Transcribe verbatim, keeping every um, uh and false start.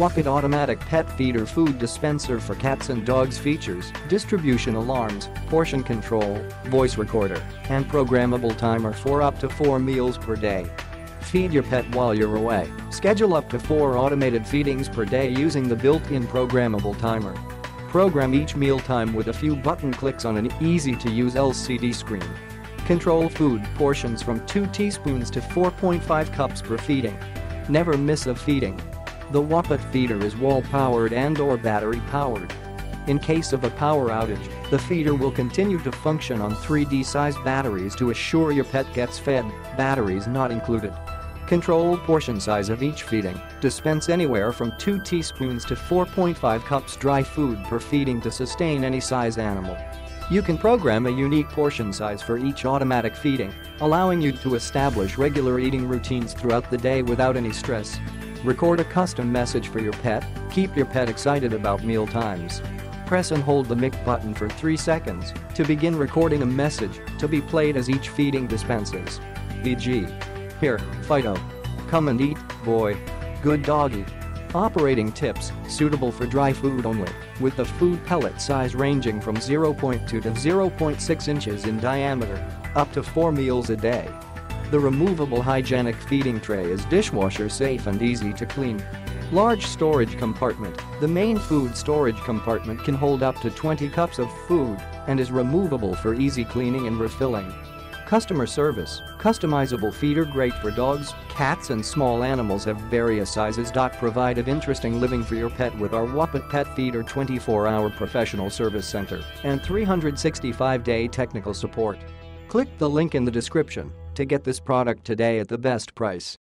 WOpet automatic pet feeder food dispenser for cats and dogs features distribution alarms, portion control, voice recorder, and programmable timer for up to four meals per day. Feed your pet while you're away. Schedule up to four automated feedings per day using the built-in programmable timer. Program each mealtime with a few button clicks on an easy-to-use L C D screen. Control food portions from two teaspoons to four point five cups per feeding. Never miss a feeding. The WOpet feeder is wall-powered and/or battery-powered. In case of a power outage, the feeder will continue to function on three D-sized batteries to assure your pet gets fed, batteries not included. Control portion size of each feeding, dispense anywhere from two teaspoons to four point five cups dry food per feeding to sustain any size animal. You can program a unique portion size for each automatic feeding, allowing you to establish regular eating routines throughout the day without any stress. Record a custom message for your pet, keep your pet excited about meal times. Press and hold the mic button for three seconds to begin recording a message to be played as each feeding dispenses. for example, "Here, Fido. Come and eat, boy. Good doggy." Operating tips, suitable for dry food only, with the food pellet size ranging from zero point two to zero point six inches in diameter, up to four meals a day. The removable hygienic feeding tray is dishwasher safe and easy to clean. Large storage compartment, the main food storage compartment can hold up to twenty cups of food and is removable for easy cleaning and refilling. Customer service, customizable feeder great for dogs, cats and small animals of various sizes. Provide an interesting living for your pet with our WOpet Pet Feeder twenty-four hour professional service center and three hundred sixty-five day technical support. Click the link in the description to get this product today at the best price.